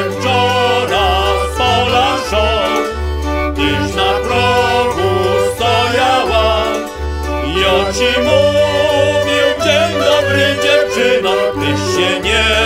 Jagiem wczora z pola szoł, gdyż na progu stojała i o ci mówił: dzień dobry dziewczyno, tyś się nie